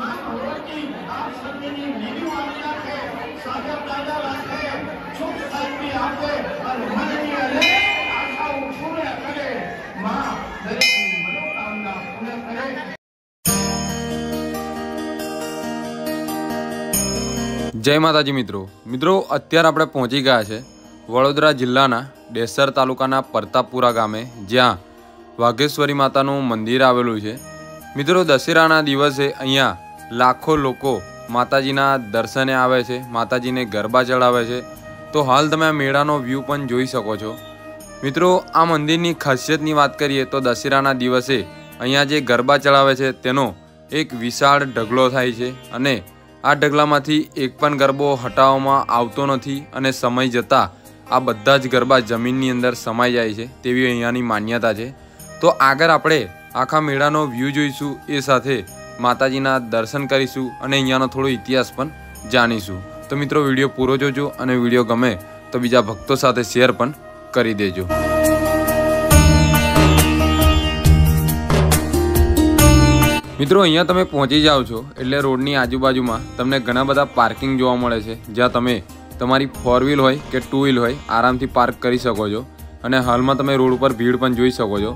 जय माताजी मित्रों अत्यारे आपणे पहोंची गया छे वडोदरा जिल्लाना दशेरा तालुकाना प्रतापपुरा गामे, ज्यां वाघेश्वरी मातानुं मंदिर आवेलुं छे। मित्रों दशेराना दिवसे अहींया लाखों लोको माताजीना दर्शने आवे छे, माताजीने गरबा चढ़ावे छे। तो हाल तमे मेळानो व्यू पण जोई शको छो। मित्रों आ मंदिरनी खासियतनी वात करीए तो दशेराना दिवसे अहींया जे गरबा चढ़ावे छे तेनो एक विशाळ ढगलो थाय छे अने आ ढगलामांथी एक पण गरबो हटाववामां आवतो नथी अने समय जतां आ बधा ज गरबा जमीननी अंदर समाई जाय छे तेवी अहींयानी मान्यता छे। तो आगळ आपणे आखा मेळानो व्यू जोईशुं, ए साथे माताजीना दर्शन करीशुं अने अहींयानो थोडो इतिहास पण जाणीशुं। तो मित्रों विडियो पूरो जोजो अने विडियो गमे तो बीजा भक्तो साथे शेर पण करी देजो। मित्रों अहींया तमे पहोंची जाओ छो एटले रोडनी आजुबाजुमां तमने घणा बधा पार्किंग जोवा मळे छे, ज्यां तमे तमारी फोर व्हील होय के टू व्हील होय आरामथी पार्क करी शको छो अने हालमां तमे रोड पर भीड़ पण जोई शको छो।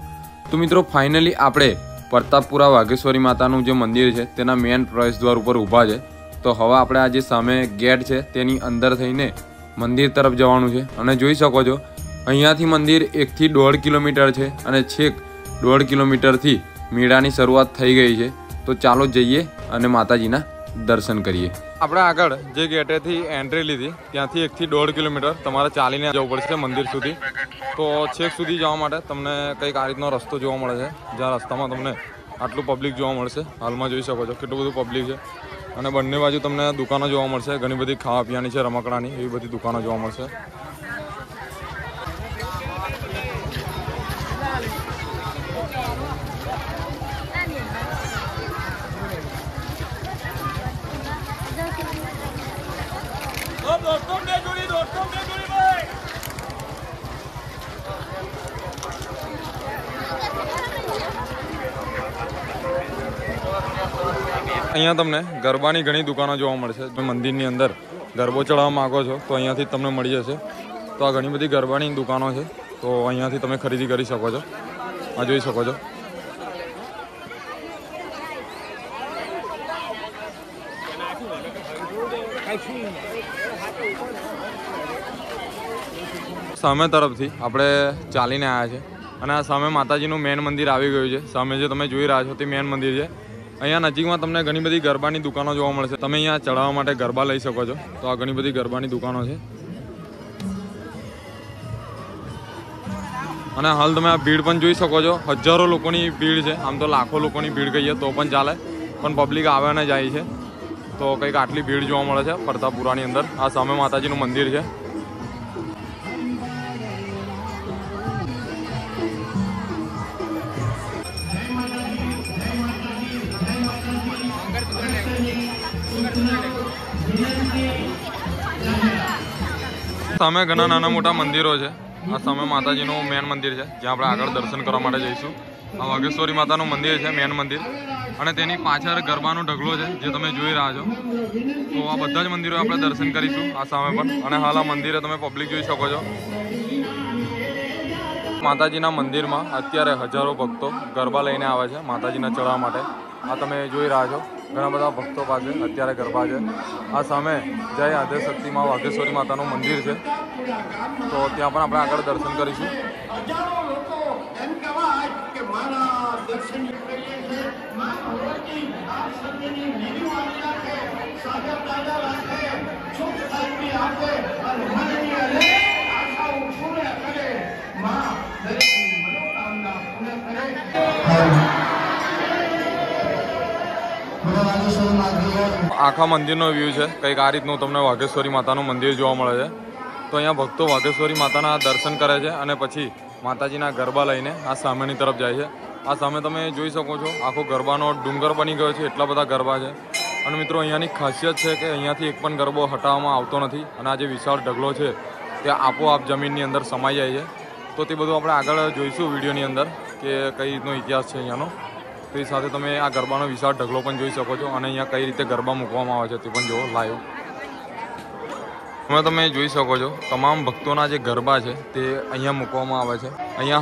तो मित्रों फाइनली आपणे प्रतापपुरा वाघेश्वरी मातानुं जे मंदिर छे तेना मेन प्रवेश द्वार उपर ऊभा छे। तो हवे आपणे आ जे सामे गेट छे तेनी अंदर थईने मंदिर तरफ जवानुं छे अने जोई शको छो अहींयाथी मंदिर 1 થી 1.5 किलोमीटर छे अने छेक 1.5 किलोमीटरथी मेळानी शरूआत थई गई छे। तो चालो जईए अने माताजीना दर्शन करीए। आपणे आगळ जे गेटेथी एंट्री लीधी त्यांथी 1 થી 1.5 किलोमीटर तमारे चालीने जवुं पडशे मंदिर सुधी। तो छेक सुधी जवा माटे तमने कंईक आ रीतनो रस्तो जोवा मळे छे, ज्यां रस्तामां तमने आटलुं पब्लिक जोवा मळशे। हालमां जोई शको छो केटलुं बधुं पब्लिक छे अने बंने बाजु तमने दुकानो जोवा मळशे, घणी बधी खावा पीवानी छे, रमकडानी एवी बधी दुकानो जोवा मळशे। अहींया तमने गरबानी घणी दुकानो जोवा मळशे। जो मंदिरनी अंदर गरबो चढ़ावा मांगो छो तो अहींयाथी तमने मळी जशे। तो आ घणी बधी गरबानी दुकानो छे, तो अहींयाथी तमे खरीदी करी शको छो। आ जोई शको छो सामे तरफथी आपणे चालीने आव्या छे अने आ सामे माताजीनुं मेन मंदिर आवी गयुं छे। सामे जे तमे जोई रह्या छो ते मेन मंदिर छे। अहींया नजीकमां तमने घणी बधी गरबानी दुकानो जोवा मळशे, तमे अहींया चढ़ावा माटे गरबा लई शको छो। तो आ घणी बधी गरबानी दुकानो छे अने हाल तमे आ भीड़ पण जोई शको छो। हजारों लोकोनी भीड़ छे, आम तो लाखों लोकोनी भीड़ कहीए तो पण चाले, पण पब्लिक आवे अने जाय छे। तो कंईक आटली भीड़ जोवा मळे छे प्रतापपुरानी अंदर। आ सामे माताजीनुं मंदिर छे। सामे घणा नाना मोटा मंदिरो छे। आ सामे माताजीनुं मेन मंदिर छे ज्यां आपणे आगळ दर्शन करवा माटे जईशुं। आ वाघेश्वरी मातानुं मंदिर छे मेन मंदिर अने तेनी पाछळ गरबानो ढगलो छे जे तमे जोई रह्या छो। तो आ बधा ज मंदिरो आपणे दर्शन करीशुं आ सामे पण। अने हाल आ मंदिरे तमे पब्लिक जोई शको छो। माताजीना मंदिरमां अत्यारे हजारो भक्तो गरबा लईने आवे छे माताजीना चढ़ावा माटे। आ तमे जोई रह्या छो घणा बधा भक्तो पासे अत्यारे गरबा छे। आ सामे जय आद्यशक्ति मां वाघेश्वरी मातानुं मंदिर छे, तो त्यां पण आपणे आगळ दर्शन करीशुं। आखा मंदिरनो व्यू छे कंईक आ रीतनुं तमने वाघेश्वरी मातानुं मंदिर जोवा मळे छे। तो अहींया भक्तो वाघेश्वरी माताना दर्शन करे छे अने पछी माताजीना गरबा लईने आ सामेनी तरफ जाय छे। आ सामे तमे जोई शको छो आखो गरबानो डूंगर बनी गयो छे, एटला बधा गरबा छे। अने मित्रों अहींयानी खासियत छे के अहींयाथी एक पण गरबो हटाववामां आवतो नथी अने आ जे विशाळ ढगलो छे ते आपोआप जमीननी अंदर समाई जाय छे। तो ते बधुं आपणे आगळ जोईशुं विडियोनी अंदर के कई रीतनो इतिहास छे अहींयानो। तो ये साथ तब आ गरबा विशाल ढगलो जी सको अँ कई रीते गरबा मूकवा जो लाइव हमें तब जी सको तमाम भक्तों गरबा है तो अँ मूकवा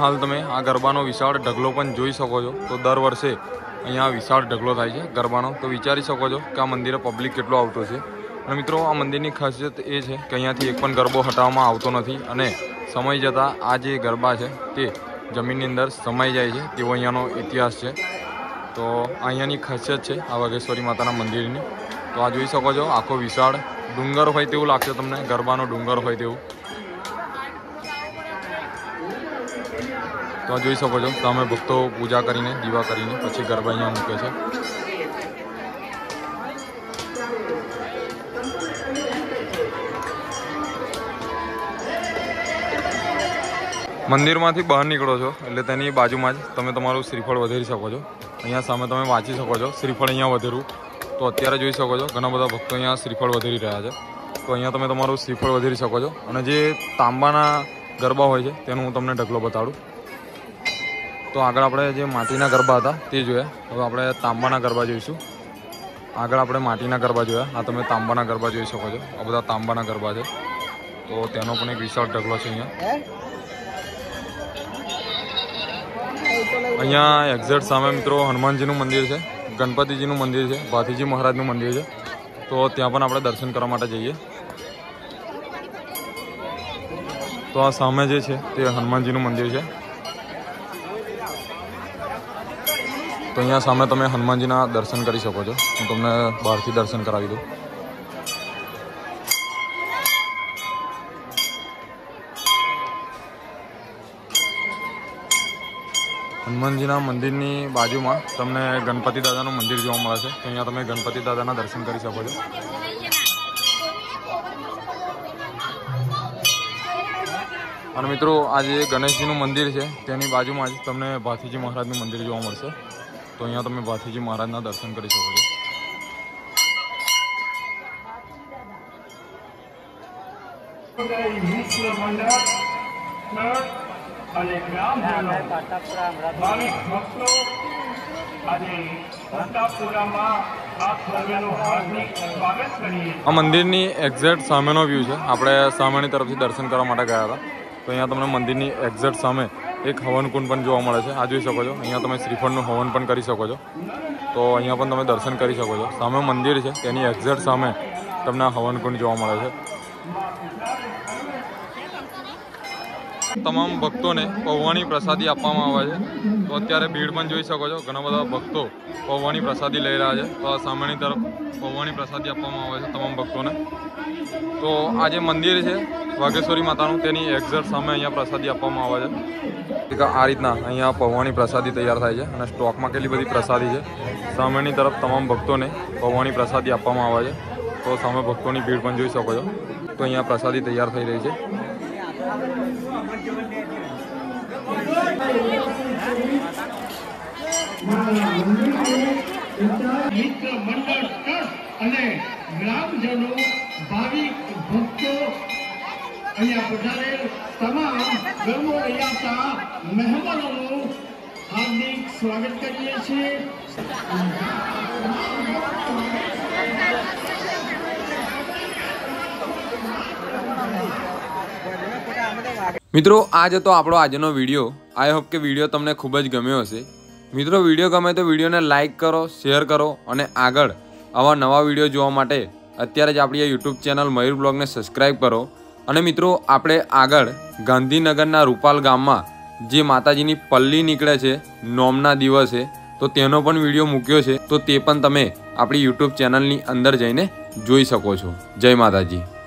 हाल तब आ गरबा विशाल ढगलो जी सको। तो दर वर्षे अँ विशाल ढगलो थाय गरबा तो विचारी सको कि आ मंदिर पब्लिक केटलो आवतो छे। मित्रों आ मंदिर की खासियत ए है कि अहींयाथी एक पण गरबो हटाववामां आवतो नथी अने समय जता आ जे गरबा है ते जमीन अंदर समाई जाए तेवो अहींयानो इतिहास है। तो अहींयानी खासियत है आ वाघेश्वरी माता मंदिर की। तो आ जोई सको छो आखो विशाल डूंगर होय तेवुं लागशे तमने, गरबानो डूंगर होय तेवुं। तो जोई सको छो तमे भक्तो पूजा करीने दीवा करीने पछी गरबा अहींया मूके छे। मंदिर में बहार निकलो छो एटले तेनी बाजुमां ज तमे तमारुं श्रीफळ वधेरी सको छो। अहींया सामे तमे वांची सको छो श्रीफळ अहींया वधेरू। तो अत्यारे जोई सको छो घणा बधा भक्तो अहींया श्रीफळ वधेरी रह्या छे। तो अहींया तमे तमारुं श्रीफळ वधेरी सको छो अने जे तांबाना गरबा होय छे तेनो हुं तमने ढगलो बताडुं। तो आगळ आपणे जे माटीना गरबा हता ते जोया, हवे आपणे तांबाना गरबा जोईशुं। आगळ आपणे माटीना गरबा जोया, आ तमे तांबाना गरबा जोई सको छो। आ बधा तांबाना गरबा छे। तो तेनो पण एक विशाल ढगलो छे। अहींया एक्झेक्ट सामे मित्रों हनुमानजीनुं मंदिर छे, गणपतिजीनुं मंदिर छे, भाथीजी महाराजनुं मंदिर छे। तो त्यां पण आपणे दर्शन करवा माटे जईए। तो आ सामे जे छे ते हनुमानजीनुं मंदिर छे। तो अहींया सामे तमे हनुमानजीना दर्शन करी सको छो। हूँ तमने बहारथी दर्शन करावी दूँ। हनुमानजीना मंदिरनी बाजुमां तमने गणपति दादानुं मंदिर जोवा मळे छे। तो अहींया तमे गणपति दादाना दर्शन करी सको छो। अने मित्रों आज गणेशजीनुं मंदिर छे तेनी बाजुमां ज तमने भाथीजी महाराजनुं मंदिर जोवा मळशे। तो अहींया तमे भाथीजी महाराजना दर्शन करी सको छो। आ मंदिरनी एक्झेक्ट सामेनो व्यू छे। आपणे सामेनी तरफथी दर्शन करवा माटे गया हता। तो अहींया तमने मंदिरनी एक्झेक्ट सामे एक हवनकुंड पण जोवा मळे छे। आ जोई सको छो अहींया तमे श्रीफळनुं हवन पण करी सको छो। तो अहींया पण तमे दर्शन करी सको छो। सामे मंदिर छे तेनी एक्झेक्ट सामे तमने हवनकुंड जोवा मळे छे। तमाम भक्तोने पौवाणी प्रसादी आपवामां आवे छे। तो अत्यारे भीड़ पण जोई सको छो, घणा बधा भक्तो पौवाणी प्रसादी लई रह्या छे। तो सामेनी तरफ पौवाणी प्रसादी आपवामां आवे छे तमाम भक्तोने। तो आ जे मंदिर छे वाघेश्वरी मातानुं तेनी एक्झेक्ट सामे अहींया प्रसादी आपवामां आवे छे। आ रीतना अहींया पौवाणी प्रसादी तैयार थाय छे अने स्टॉकमां केटली बधी प्रसादी छे। सामेनी तरफ तमाम भक्तोने पौवाणी प्रसादी आपवामां आवे छे। तो सामे भक्तोनी भीड़ पण जोई सको छो। तो अहींया प्रसादी तैयार थई रही छे। मित्रों आज तो आपणो आजनो विडियो। आई होप के विडियो तमने खूब ज गम्यो हशे। मित्रों विडियो गमे तो विडियो ने लाइक करो, शेयर करो और आगळ आवा नवा विडियो जोवा माटे अत्यारे ज आपणी यूट्यूब चेनल मयूर ब्लॉग ने सब्सक्राइब करो। अने मित्रों आपणे आगळ गांधीनगरना रूपाल गाममां जे माताजीनी पल्ली निकळे छे नोमना दिवसे तो तेनो पण विडियो मूक्यो छे। तो ते पण तमे आपणी यूट्यूब चेनलनी अंदर जईने जोई सको छो। जय माताजी।